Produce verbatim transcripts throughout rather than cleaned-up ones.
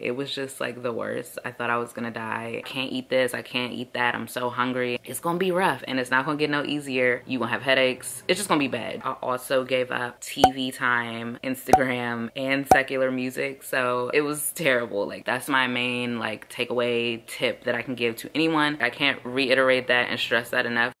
It was just like the worst. I thought I was gonna die. I can't eat this, I can't eat that, I'm so hungry. It's gonna be rough and it's not gonna get no easier. You gonna have headaches, it's just gonna be bad. I also gave up T V time, Instagram, and secular music, so it was terrible. Like, that's my main like takeaway tip that I can give to anyone. I can't reiterate that and stress that enough.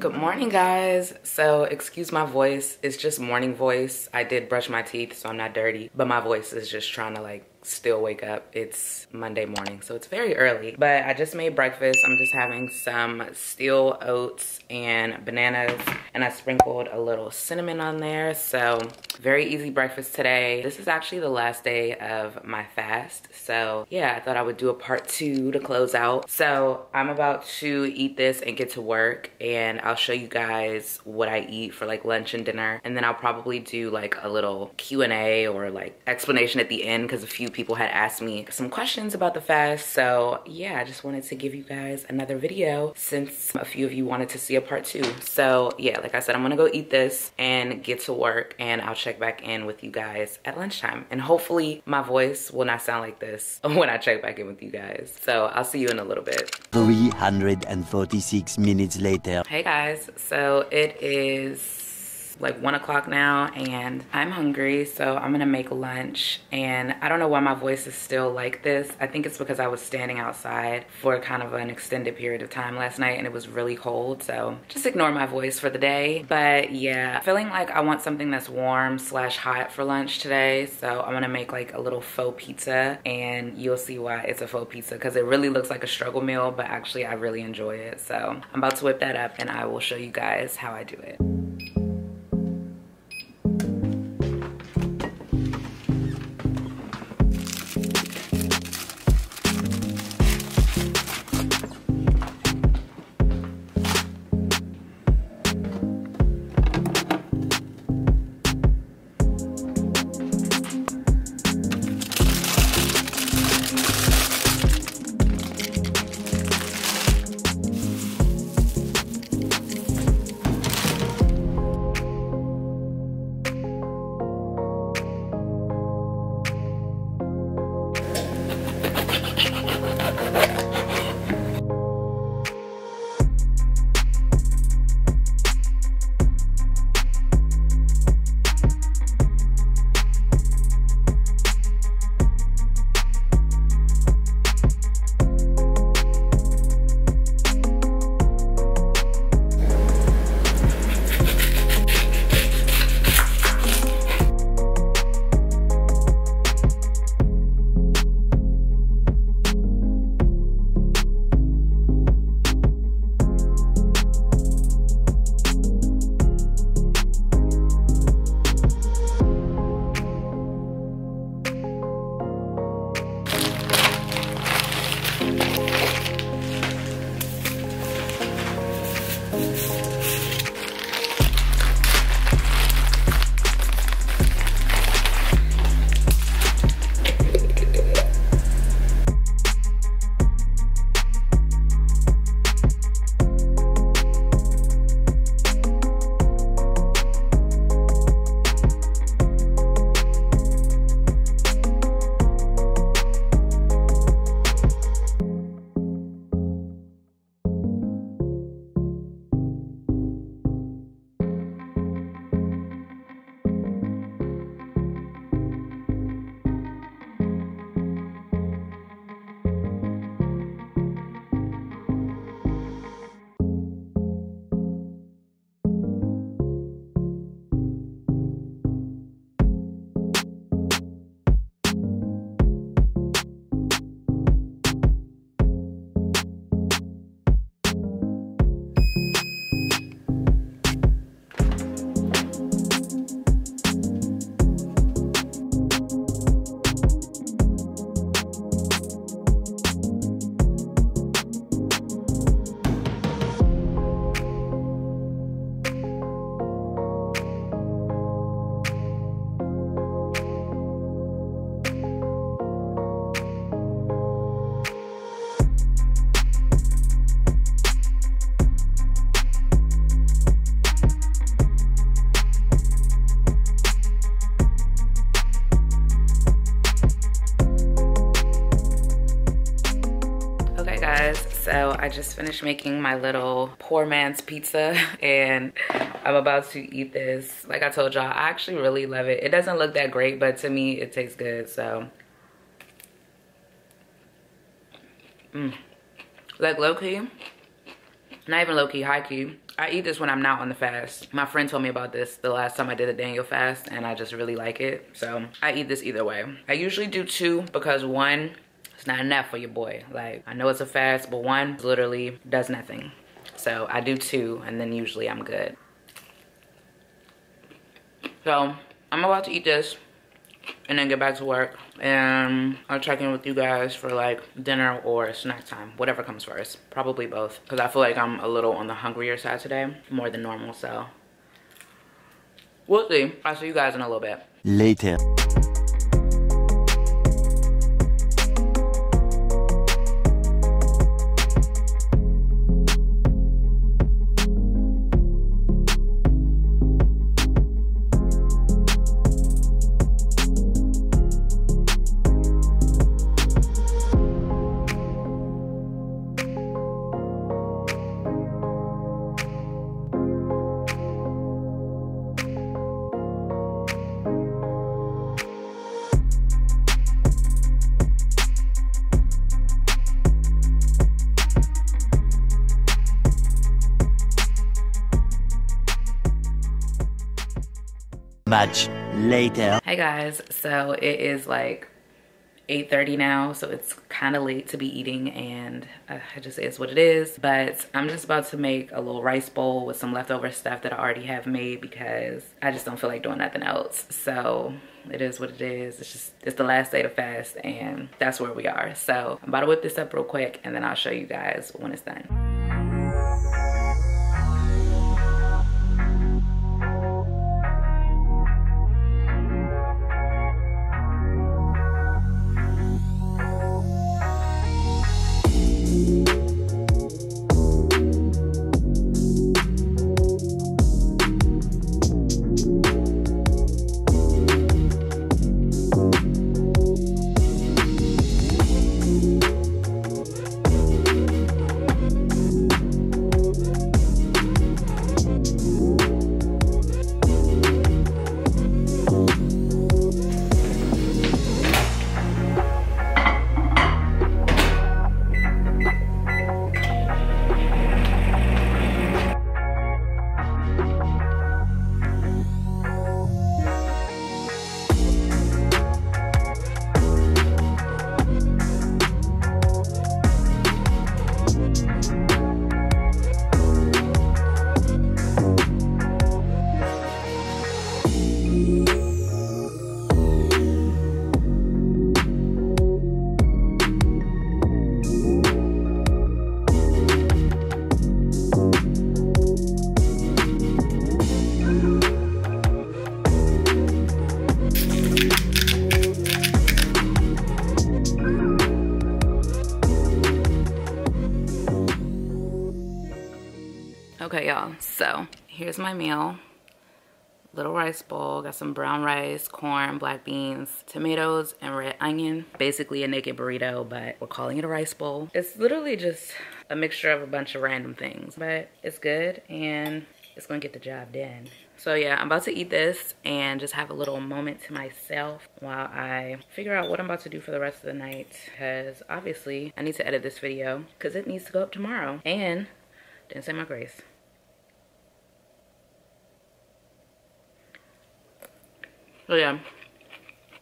Good morning, guys. So excuse my voice, it's just morning voice. I did brush my teeth, so I'm not dirty, but my voice is just trying to like still wake up. It's Monday morning, so it's very early, but I just made breakfast. I'm just having some steel oats and bananas, and I sprinkled a little cinnamon on there. So very easy breakfast today. This is actually the last day of my fast, so yeah, I thought I would do a part two to close out. So I'm about to eat this and get to work, and I'll show you guys what I eat for like lunch and dinner, and then I'll probably do like a little Q and A or like explanation at the end, because a few people had asked me some questions about the fast. So yeah, I just wanted to give you guys another video since a few of you wanted to see a part two. So yeah, like I said, I'm gonna go eat this and get to work, and I'll check back in with you guys at lunchtime, and hopefully my voice will not sound like this when I check back in with you guys. So I'll see you in a little bit. three hundred forty-six minutes later. Hey guys, so it is like one o'clock now and I'm hungry, so I'm gonna make lunch. And I don't know why my voice is still like this. I think it's because I was standing outside for kind of an extended period of time last night and it was really cold, so just ignore my voice for the day. But yeah, feeling like I want something that's warm slash hot for lunch today, so I'm gonna make like a little faux pizza, and you'll see why it's a faux pizza, because it really looks like a struggle meal, but actually I really enjoy it. So I'm about to whip that up and I will show you guys how I do it. I just finished making my little poor man's pizza and I'm about to eat this. Like I told y'all, I actually really love it. It doesn't look that great, but to me it tastes good, so. Mm. Like low-key, not even low-key, high-key, I eat this when I'm not on the fast. My friend told me about this the last time I did a Daniel fast and I just really like it. So I eat this either way. I usually do two because one, it's not enough for your boy. Like, I know it's a fast, but one literally does nothing. So I do two and then usually I'm good. So I'm about to eat this and then get back to work. And I'll check in with you guys for like dinner or snack time, whatever comes first. Probably both, because I feel like I'm a little on the hungrier side today, more than normal, so. We'll see. I'll see you guys in a little bit. Later. Much later. Hey guys, so it is like eight thirty now, so it's kind of late to be eating, and uh, it just is what it is. But I'm just about to make a little rice bowl with some leftover stuff that I already have made because I just don't feel like doing nothing else. So it is what it is. It's just, it's the last day to fast, and that's where we are. So I'm about to whip this up real quick and then I'll show you guys when it's done. Okay, y'all, so here's my meal. Little rice bowl, got some brown rice, corn, black beans, tomatoes, and red onion. Basically a naked burrito, but we're calling it a rice bowl. It's literally just a mixture of a bunch of random things, but it's good and it's gonna get the job done. So yeah, I'm about to eat this and just have a little moment to myself while I figure out what I'm about to do for the rest of the night, because obviously I need to edit this video because it needs to go up tomorrow. And didn't say my grace. So yeah,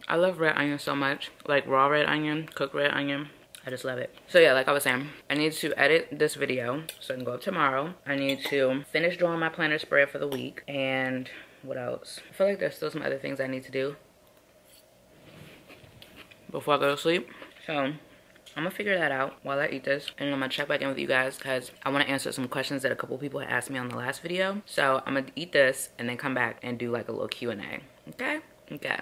I love red onion so much. Like raw red onion, cooked red onion. I just love it. So yeah, like I was saying, I need to edit this video so I can go up tomorrow. I need to finish drawing my planner spread for the week. And what else? I feel like there's still some other things I need to do before I go to sleep. So I'm gonna figure that out while I eat this. And I'm gonna check back in with you guys because I wanna answer some questions that a couple people had asked me on the last video. So I'm gonna eat this and then come back and do like a little Q and A, okay? Okay.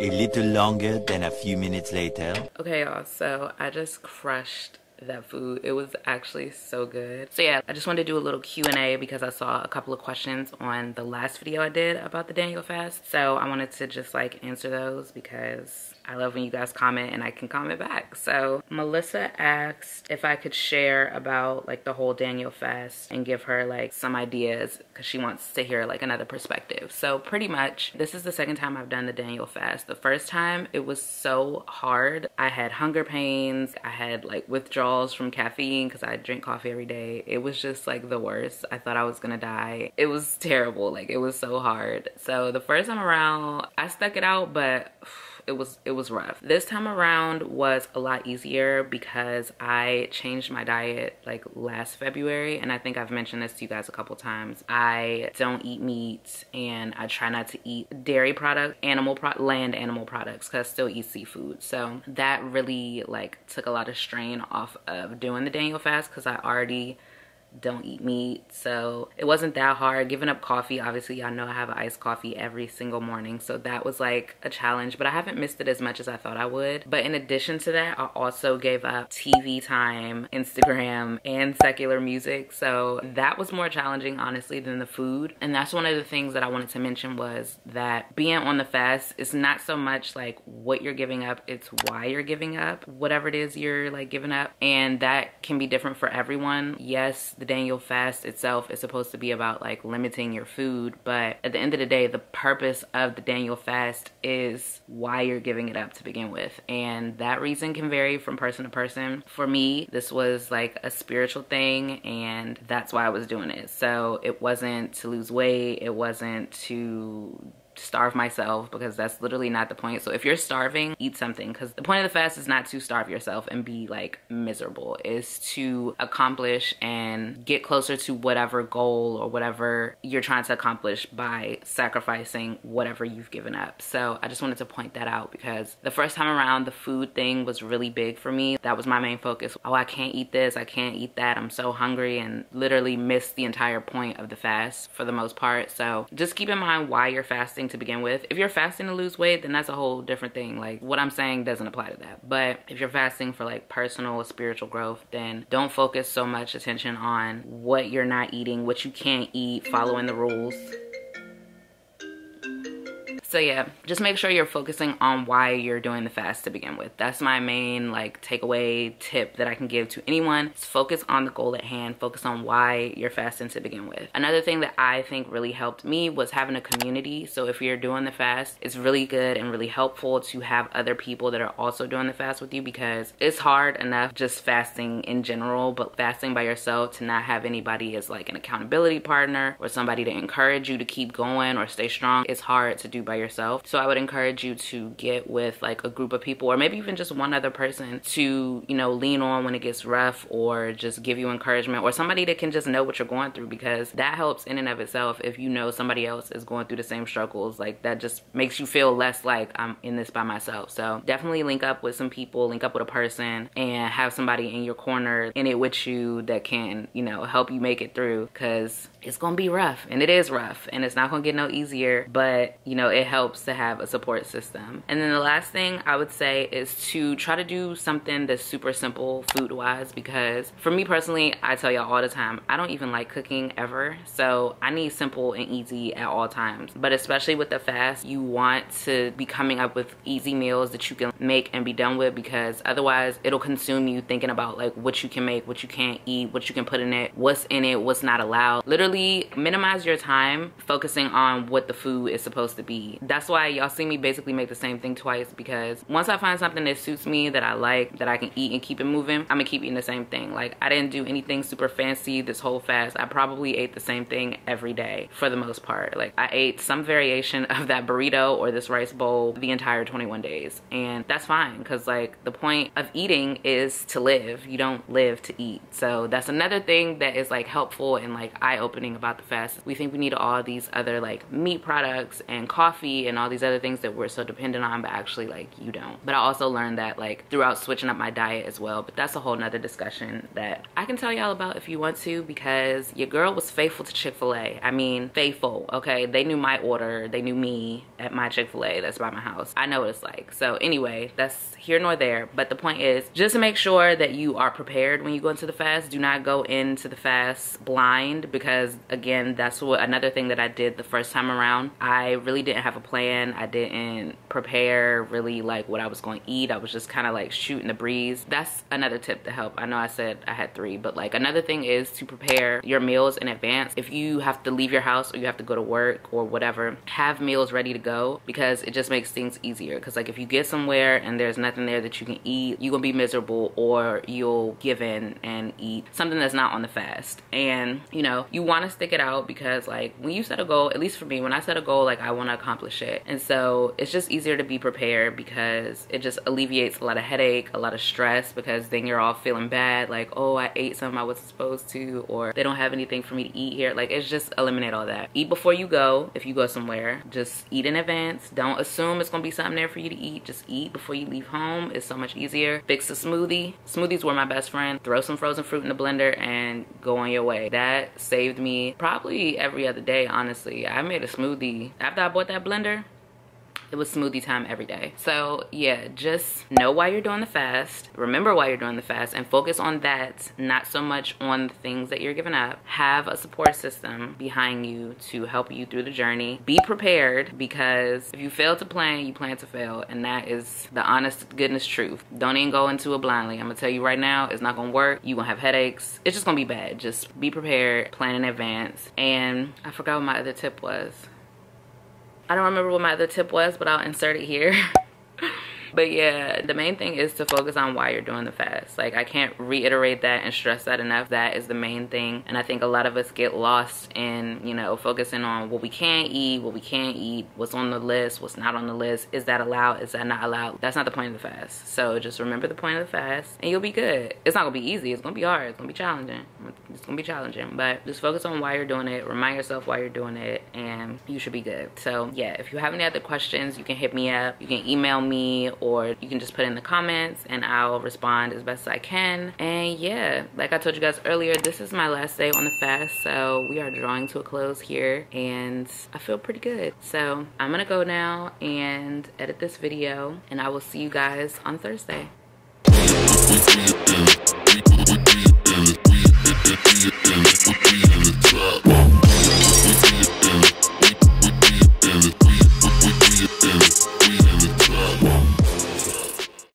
A little longer than a few minutes later. Okay, y'all, so I just crushed that food. It was actually so good. So yeah, I just wanted to do a little Q and A because I saw a couple of questions on the last video I did about the Daniel fast. So I wanted to just like answer those because I love when you guys comment and I can comment back. So Melissa asked if I could share about like the whole Daniel Fast and give her like some ideas because she wants to hear like another perspective. So pretty much this is the second time I've done the Daniel Fast. The first time it was so hard. I had hunger pains. I had like withdrawals from caffeine because I drink coffee every day. It was just like the worst. I thought I was gonna die. It was terrible. Like it was so hard. So the first time around I stuck it out, but it was it was rough. This time around was a lot easier because I changed my diet like last February, and I think I've mentioned this to you guys a couple times. I don't eat meat and I try not to eat dairy products, animal pro land animal products, because I still eat seafood. So that really like took a lot of strain off of doing the Daniel Fast because I already don't eat meat, so it wasn't that hard. Giving up coffee, obviously y'all know I have an iced coffee every single morning, so that was like a challenge, but I haven't missed it as much as I thought I would. But in addition to that, I also gave up T V time, Instagram, and secular music, so that was more challenging honestly than the food. And that's one of the things that I wanted to mention, was that being on the fast is not so much like what you're giving up, it's why you're giving up whatever it is you're like giving up, and that can be different for everyone. Yes, the Daniel Fast itself is supposed to be about like limiting your food, but at the end of the day, the purpose of the Daniel Fast is why you're giving it up to begin with, and that reason can vary from person to person. For me, this was like a spiritual thing, and that's why I was doing it. So it wasn't to lose weight, it wasn't to starve myself, because that's literally not the point. So if you're starving, eat something, because the point of the fast is not to starve yourself and be like miserable. It's to accomplish and get closer to whatever goal or whatever you're trying to accomplish by sacrificing whatever you've given up. So I just wanted to point that out, because the first time around the food thing was really big for me. That was my main focus. Oh, I can't eat this, I can't eat that, I'm so hungry, and literally missed the entire point of the fast for the most part. So just keep in mind why you're fasting to begin with. If you're fasting to lose weight, then that's a whole different thing. Like what I'm saying doesn't apply to that. But if you're fasting for like personal or spiritual growth, then don't focus so much attention on what you're not eating, what you can't eat, following the rules. So yeah, just make sure you're focusing on why you're doing the fast to begin with. That's my main like takeaway tip that I can give to anyone. Just focus on the goal at hand. Focus on why you're fasting to begin with. Another thing that I think really helped me was having a community. So if you're doing the fast, it's really good and really helpful to have other people that are also doing the fast with you, because it's hard enough just fasting in general, but fasting by yourself, to not have anybody as like an accountability partner or somebody to encourage you to keep going or stay strong, it's hard to do by yourself. yourself. So I would encourage you to get with like a group of people, or maybe even just one other person to, you know, lean on when it gets rough, or just give you encouragement, or somebody that can just know what you're going through, because that helps in and of itself. If you know somebody else is going through the same struggles, like that just makes you feel less like I'm in this by myself. So definitely link up with some people, link up with a person, and have somebody in your corner, in it with you, that can, you know, help you make it through, because it's gonna be rough, and it is rough, and it's not gonna get no easier, but you know, it helps to have a support system. And then the last thing I would say is to try to do something that's super simple food wise, because for me personally, I tell y'all all the time, I don't even like cooking ever, so I need simple and easy at all times. But especially with the fast, you want to be coming up with easy meals that you can make and be done with, because otherwise it'll consume you thinking about like what you can make, what you can't eat, what you can put in it, what's in it, what's not allowed. Literally minimize your time focusing on what the food is supposed to be. That's why y'all see me basically make the same thing twice, because once I find something that suits me, that I like, that I can eat and keep it moving, I'm gonna keep eating the same thing. Like I didn't do anything super fancy this whole fast. I probably ate the same thing every day for the most part. Like I ate some variation of that burrito or this rice bowl the entire twenty-one days, and that's fine, because like the point of eating is to live. You don't live to eat. So that's another thing that is like helpful and like eye-opening about the fast. We think we need all these other like meat products and coffee and all these other things that we're so dependent on, but actually like you don't. But I also learned that like throughout switching up my diet as well, but that's a whole nother discussion that I can tell y'all about if you want to, because your girl was faithful to Chick-fil-A. I mean faithful, okay? They knew my order, they knew me at my Chick-fil-A that's by my house. I know what it's like. So anyway, that's here nor there, but the point is just to make sure that you are prepared when you go into the fast. Do not go into the fast blind, because again, that's what another thing that I did the first time around. I really didn't have have a plan. I didn't prepare really like what I was going to eat. I was just kind of like shooting the breeze. That's another tip to help. I know I said I had three, but like another thing is to prepare your meals in advance. If you have to leave your house or you have to go to work or whatever, have meals ready to go, because it just makes things easier. Because like if you get somewhere and there's nothing there that you can eat, you're gonna be miserable, or you'll give in and eat something that's not on the fast. And you know, you want to stick it out, because like when you set a goal, at least for me, when I set a goal, like I want to accomplish it. And so it's just easier to be prepared, because it just alleviates a lot of headache, a lot of stress, because then you're all feeling bad like, oh, I ate something I wasn't supposed to, or they don't have anything for me to eat here. Like, it's just eliminate all that. Eat before you go. If you go somewhere, just eat in advance. Don't assume it's gonna be something there for you to eat. Just eat before you leave home. It's so much easier. Fix a smoothie. Smoothies were my best friend. Throw some frozen fruit in the blender and go on your way. That saved me probably every other day, honestly. I made a smoothie after I bought that blender. It was smoothie time every day. So yeah, just know why you're doing the fast. Remember why you're doing the fast and focus on that, not so much on the things that you're giving up. Have a support system behind you to help you through the journey. Be prepared, because if you fail to plan, you plan to fail. And that is the honest goodness truth. Don't even go into it blindly. I'm gonna tell you right now, it's not gonna work. You're gonna have headaches. It's just gonna be bad. Just be prepared, plan in advance. And I forgot what my other tip was. I don't remember what my other tip was, but I'll insert it here. But yeah, the main thing is to focus on why you're doing the fast. Like, I can't reiterate that and stress that enough. That is the main thing. And I think a lot of us get lost in, you know, focusing on what we can eat, what we can't eat, what's on the list, what's not on the list. Is that allowed? Is that not allowed? That's not the point of the fast. So just remember the point of the fast and you'll be good. It's not gonna be easy. It's gonna be hard. It's gonna be challenging. It's gonna be challenging. But just focus on why you're doing it. Remind yourself why you're doing it, and you should be good. So yeah, if you have any other questions, you can hit me up. You can email me, or you can just put in the comments and I'll respond as best as I can. And yeah, like I told you guys earlier, this is my last day on the fast, so we are drawing to a close here and I feel pretty good. So I'm gonna go now and edit this video, and I will see you guys on Thursday.